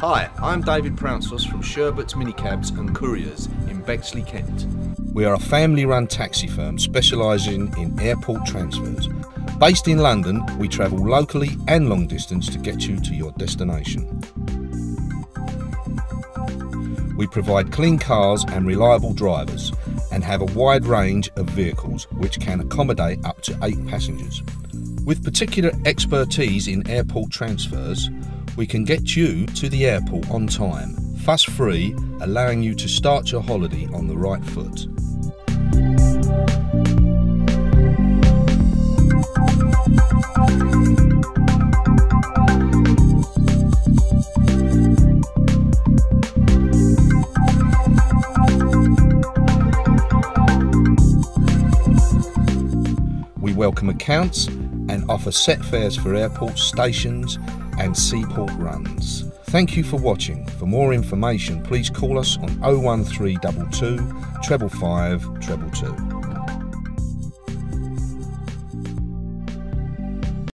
Hi, I'm David Prountsos from Sherbert's Minicabs and Couriers in Bexley, Kent. We are a family-run taxi firm specialising in airport transfers. Based in London, we travel locally and long distance to get you to your destination. We provide clean cars and reliable drivers and have a wide range of vehicles which can accommodate up to 8 passengers. With particular expertise in airport transfers, we can get you to the airport on time, fuss-free, allowing you to start your holiday on the right foot. We welcome accounts and offer set fares for airports, stations and seaport runs. Thank you for watching. For more information, please call us on 01322 555 222.